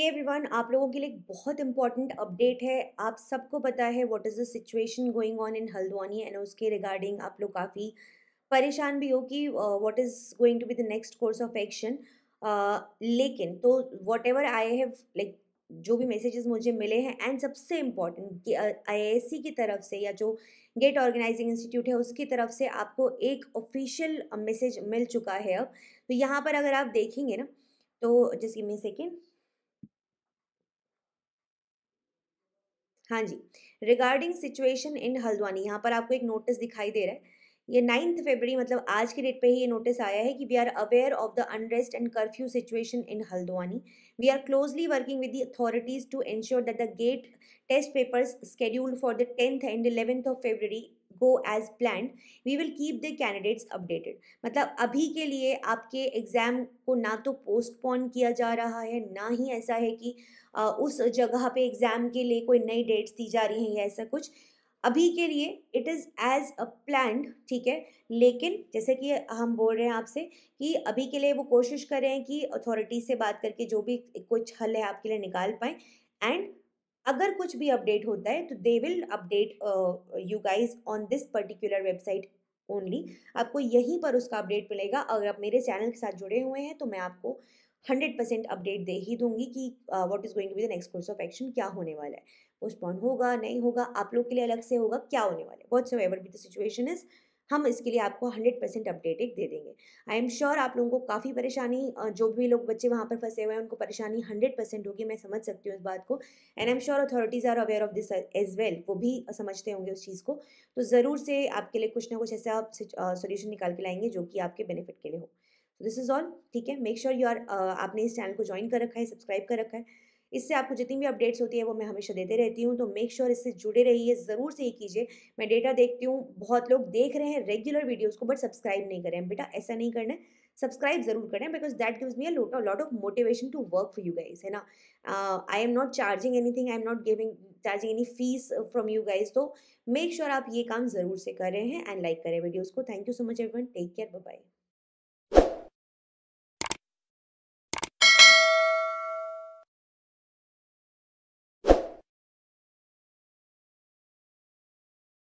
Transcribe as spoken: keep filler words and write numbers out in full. Hey everyone, आप लोगों के लिए एक बहुत इंपॉर्टेंट अपडेट है। आप सबको पता है what is the situation going on in Haldwani and उसके रिगार्डिंग आप लोग काफ़ी परेशान भी हो कि what is going to be the next course of action. लेकिन तो whatever I have like जो भी मैसेजेस मुझे मिले हैं एंड सबसे इम्पॉर्टेंट कि आई एस सी की तरफ से या जो गेट ऑर्गेनाइजिंग इंस्टीट्यूट है उसकी तरफ से आपको एक ऑफिशियल मैसेज मिल चुका है। अब तो यहाँ पर अगर आप देखेंगे ना, तो जस्ट गिव मी सेकेंड। हाँ जी, रिगार्डिंग सिचुएशन इन हल्द्वानी, यहाँ पर आपको एक नोटिस दिखाई दे रहा है। ये नाइन्थ फरवरी मतलब आज की डेट पे ही ये नोटिस आया है कि we are aware of the unrest and curfew situation in Haldwani. We are closely working with the authorities to ensure that the GATE test papers scheduled for the tenth and eleventh of February go as planned. We will keep the candidates updated. मतलब अभी के लिए आपके exam को ना तो postpone किया जा रहा है, ना ही ऐसा है कि उस जगह पे एग्ज़ाम के लिए कोई नई डेट्स दी जा रही हैं या ऐसा कुछ। अभी के लिए it is as a planned, ठीक है। लेकिन जैसे कि हम बोल रहे हैं आपसे कि अभी के लिए वो कोशिश करें कि अथॉरिटी से बात करके जो भी कुछ हल है आपके लिए निकाल पाएँ, एंड अगर कुछ भी अपडेट होता है तो they will update you guys on this particular website only. आपको यहीं पर उसका अपडेट मिलेगा। अगर आप मेरे चैनल के साथ जुड़े हुए हैं तो मैं आपको हंड्रेड परसेंट अपडेट दे ही दूंगी कि what is going to be the next course of action, क्या होने वाला है, पोस्टपोन होगा नहीं होगा, आप लोग के लिए अलग से होगा, क्या होने वाला है। What's ever be the situation is, हम इसके लिए आपको हंड्रेड परसेंट अपडेटेड दे देंगे। आई एम श्योर आप लोगों को काफ़ी परेशानी, जो भी लोग बच्चे वहाँ पर फंसे हुए हैं उनको परेशानी हंड्रेड परसेंट होगी। मैं समझ सकती हूँ इस बात को, and I am sure authorities are aware of this as well, वो भी समझते होंगे उस चीज़ को। तो ज़रूर से आपके लिए कुछ ना कुछ ऐसा आप सोल्यूशन निकाल के लाएंगे जो कि आपके बेनिफिट के लिए हो। दिस इज़ ऑल, ठीक है। मेक श्योर यू आर, आपने इस चैनल को ज्वाइन कर रखा है, सब्सक्राइब कर रखा है, इससे आपको जितनी भी अपडेट्स होती है वो मैं हमेशा देते रहती हूँ। तो मेक श्योर sure इससे जुड़े रहिए, ज़रूर से ये कीजिए। मैं डेटा देखती हूँ, बहुत लोग देख रहे हैं रेगुलर वीडियोस को बट सब्सक्राइब नहीं कर रहे हैं। बेटा ऐसा नहीं करना है, सब्सक्राइब जरूर करें, because that gives me a lot of motivation to work for you guys, है ना। I am not charging anything, I am not giving charging any fees from you guys. तो मेक श्योर sure आप ये काम ज़रूर से कर रहे हैं एंड लाइक like करें वीडियोज़ को। Thank you so much everyone, take care, bye bye.